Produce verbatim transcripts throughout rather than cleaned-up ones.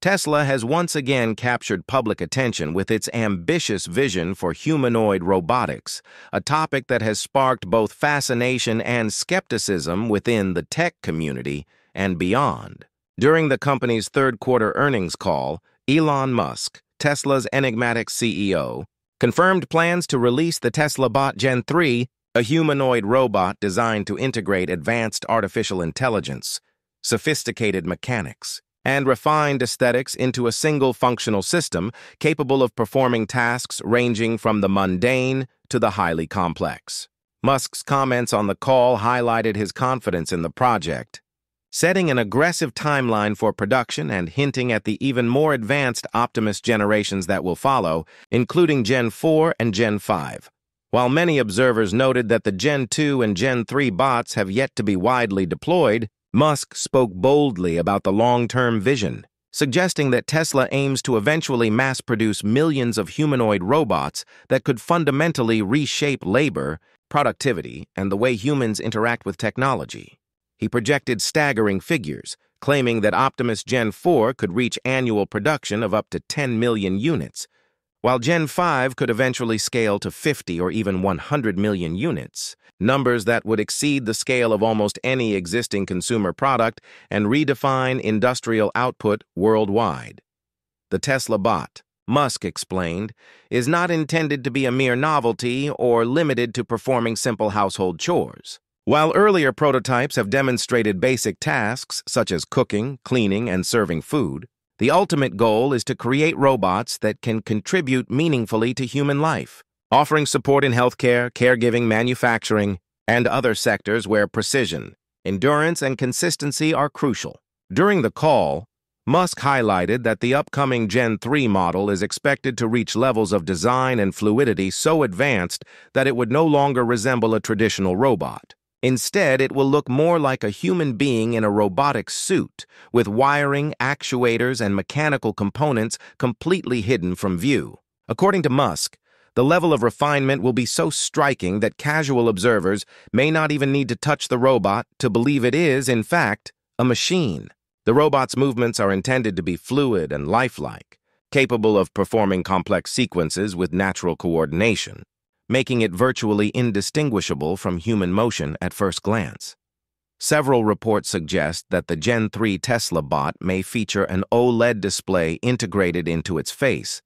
Tesla has once again captured public attention with its ambitious vision for humanoid robotics, a topic that has sparked both fascination and skepticism within the tech community and beyond. During the company's third-quarter earnings call, Elon Musk, Tesla's enigmatic C E O, confirmed plans to release the Tesla Bot Gen three, a humanoid robot designed to integrate advanced artificial intelligence, sophisticated mechanics, and refined aesthetics into a single functional system capable of performing tasks ranging from the mundane to the highly complex. Musk's comments on the call highlighted his confidence in the project, setting an aggressive timeline for production and hinting at the even more advanced Optimus generations that will follow, including Gen four and Gen five. While many observers noted that the Gen two and Gen three bots have yet to be widely deployed, Musk spoke boldly about the long-term vision, suggesting that Tesla aims to eventually mass-produce millions of humanoid robots that could fundamentally reshape labor, productivity, and the way humans interact with technology. He projected staggering figures, claiming that Optimus Gen four could reach annual production of up to ten million units, while Gen five could eventually scale to fifty or even one hundred million units. Numbers that would exceed the scale of almost any existing consumer product and redefine industrial output worldwide. The Tesla Bot, Musk explained, is not intended to be a mere novelty or limited to performing simple household chores. While earlier prototypes have demonstrated basic tasks such as cooking, cleaning, and serving food, the ultimate goal is to create robots that can contribute meaningfully to human life, offering support in healthcare, caregiving, manufacturing, and other sectors where precision, endurance, and consistency are crucial. During the call, Musk highlighted that the upcoming Gen three model is expected to reach levels of design and fluidity so advanced that it would no longer resemble a traditional robot. Instead, it will look more like a human being in a robotic suit, with wiring, actuators, and mechanical components completely hidden from view. According to Musk, the level of refinement will be so striking that casual observers may not even need to touch the robot to believe it is, in fact, a machine. The robot's movements are intended to be fluid and lifelike, capable of performing complex sequences with natural coordination, making it virtually indistinguishable from human motion at first glance. Several reports suggest that the Gen three Tesla Bot may feature an OLED display integrated into its face,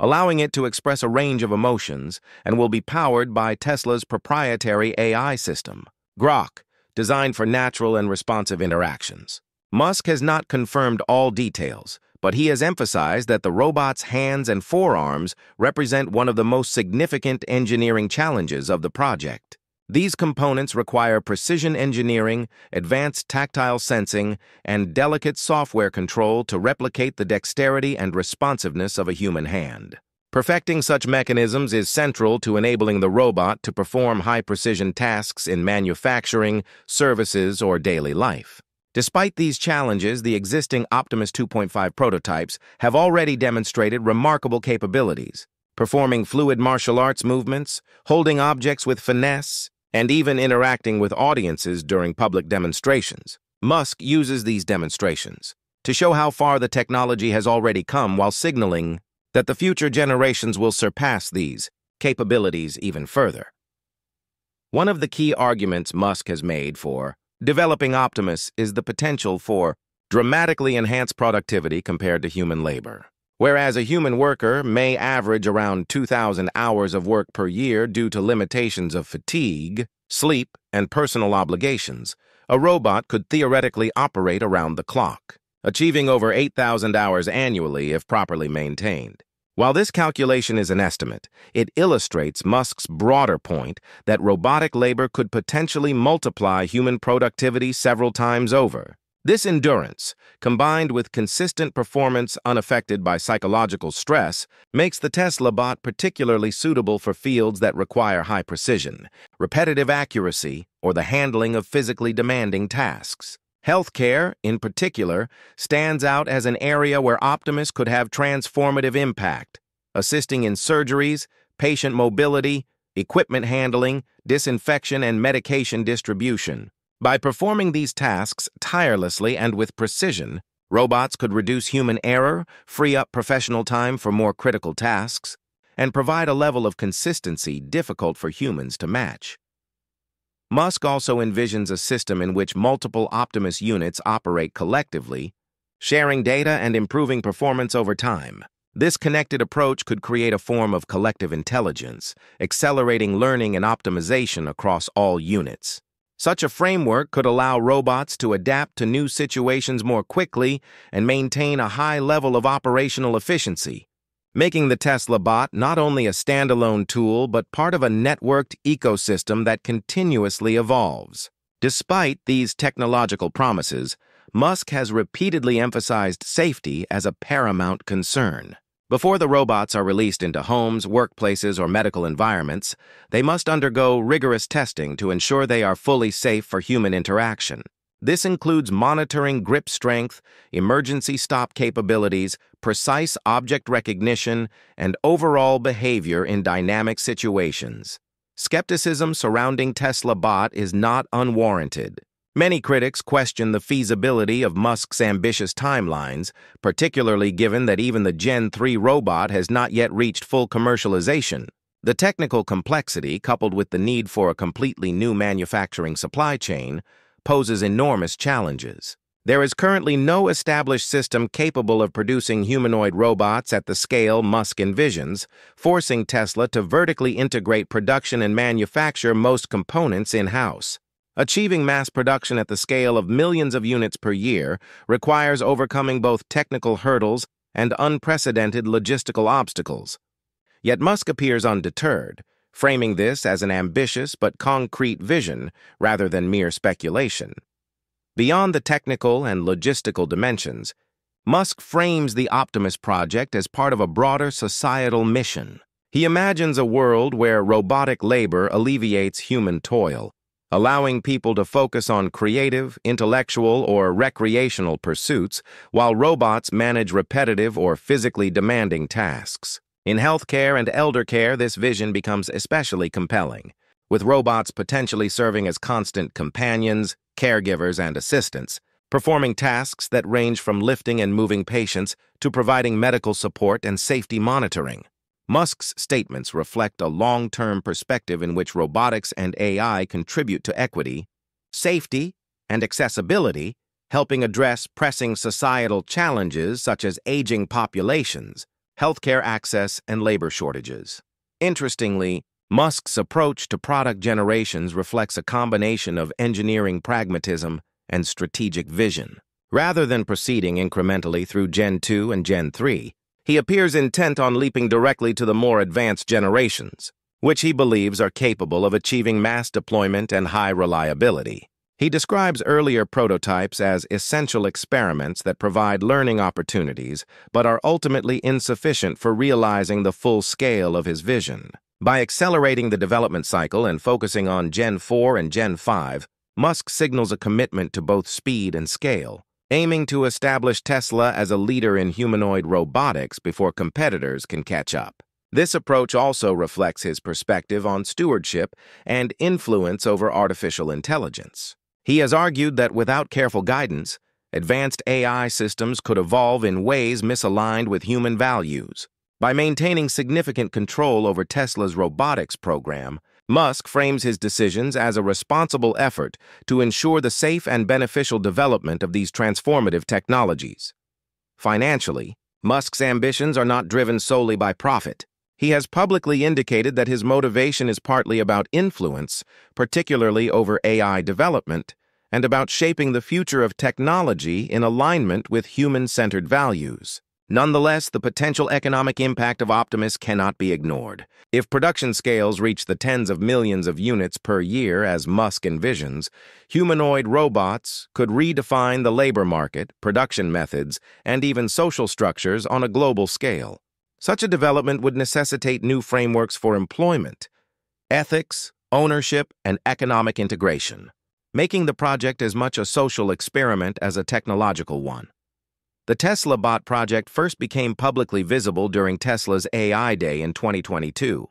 allowing it to express a range of emotions, and will be powered by Tesla's proprietary A I system, Grok, designed for natural and responsive interactions. Musk has not confirmed all details, but he has emphasized that the robot's hands and forearms represent one of the most significant engineering challenges of the project. These components require precision engineering, advanced tactile sensing, and delicate software control to replicate the dexterity and responsiveness of a human hand. Perfecting such mechanisms is central to enabling the robot to perform high-precision tasks in manufacturing, services, or daily life. Despite these challenges, the existing Optimus two point five prototypes have already demonstrated remarkable capabilities, performing fluid martial arts movements, holding objects with finesse, and even interacting with audiences during public demonstrations. Musk uses these demonstrations to show how far the technology has already come while signaling that the future generations will surpass these capabilities even further. One of the key arguments Musk has made for developing Optimus is the potential for dramatically enhanced productivity compared to human labor. Whereas a human worker may average around two thousand hours of work per year due to limitations of fatigue, sleep, and personal obligations, a robot could theoretically operate around the clock, achieving over eight thousand hours annually if properly maintained. While this calculation is an estimate, it illustrates Musk's broader point that robotic labor could potentially multiply human productivity several times over. This endurance, combined with consistent performance unaffected by psychological stress, makes the Tesla Bot particularly suitable for fields that require high precision, repetitive accuracy, or the handling of physically demanding tasks. Healthcare, in particular, stands out as an area where Optimus could have transformative impact, assisting in surgeries, patient mobility, equipment handling, disinfection, and medication distribution. By performing these tasks tirelessly and with precision, Robots could reduce human error, free up professional time for more critical tasks, and provide a level of consistency difficult for humans to match. Musk also envisions a system in which multiple Optimus units operate collectively, sharing data and improving performance over time. This connected approach could create a form of collective intelligence, accelerating learning and optimization across all units. Such a framework could allow robots to adapt to new situations more quickly and maintain a high level of operational efficiency, making the Tesla Bot not only a standalone tool but part of a networked ecosystem that continuously evolves. Despite these technological promises, Musk has repeatedly emphasized safety as a paramount concern. Before the robots are released into homes, workplaces, or medical environments, they must undergo rigorous testing to ensure they are fully safe for human interaction. This includes monitoring grip strength, emergency stop capabilities, precise object recognition, and overall behavior in dynamic situations. Skepticism surrounding Tesla Bot is not unwarranted. Many critics question the feasibility of Musk's ambitious timelines, particularly given that even the Gen three robot has not yet reached full commercialization. The technical complexity, coupled with the need for a completely new manufacturing supply chain, poses enormous challenges. There is currently no established system capable of producing humanoid robots at the scale Musk envisions, forcing Tesla to vertically integrate production and manufacture most components in-house. Achieving mass production at the scale of millions of units per year requires overcoming both technical hurdles and unprecedented logistical obstacles. Yet Musk appears undeterred, framing this as an ambitious but concrete vision rather than mere speculation. Beyond the technical and logistical dimensions, Musk frames the Optimus project as part of a broader societal mission. He imagines a world where robotic labor alleviates human toil, allowing people to focus on creative, intellectual, or recreational pursuits while robots manage repetitive or physically demanding tasks. In healthcare and elder care, this vision becomes especially compelling, with robots potentially serving as constant companions, caregivers, and assistants, performing tasks that range from lifting and moving patients to providing medical support and safety monitoring. Musk's statements reflect a long-term perspective in which robotics and A I contribute to equity, safety, and accessibility, helping address pressing societal challenges such as aging populations, healthcare access, and labor shortages. Interestingly, Musk's approach to product generations reflects a combination of engineering pragmatism and strategic vision. Rather than proceeding incrementally through Gen two and Gen three, he appears intent on leaping directly to the more advanced generations, which he believes are capable of achieving mass deployment and high reliability. He describes earlier prototypes as essential experiments that provide learning opportunities but are ultimately insufficient for realizing the full scale of his vision. By accelerating the development cycle and focusing on Gen four and Gen five, Musk signals a commitment to both speed and scale, aiming to establish Tesla as a leader in humanoid robotics before competitors can catch up. This approach also reflects his perspective on stewardship and influence over artificial intelligence. He has argued that without careful guidance, advanced A I systems could evolve in ways misaligned with human values. By maintaining significant control over Tesla's robotics program, Musk frames his decisions as a responsible effort to ensure the safe and beneficial development of these transformative technologies. Financially, Musk's ambitions are not driven solely by profit. He has publicly indicated that his motivation is partly about influence, particularly over A I development, and about shaping the future of technology in alignment with human-centered values. Nonetheless, the potential economic impact of Optimus cannot be ignored. If production scales reach the tens of millions of units per year, as Musk envisions, humanoid robots could redefine the labor market, production methods, and even social structures on a global scale. Such a development would necessitate new frameworks for employment, ethics, ownership, and economic integration, making the project as much a social experiment as a technological one. The Tesla Bot project first became publicly visible during Tesla's A I Day in twenty twenty-two,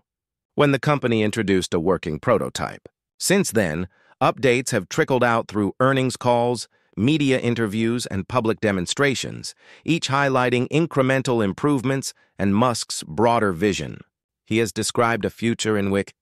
when the company introduced a working prototype. Since then, updates have trickled out through earnings calls, media interviews, and public demonstrations, each highlighting incremental improvements and Musk's broader vision. He has described a future in which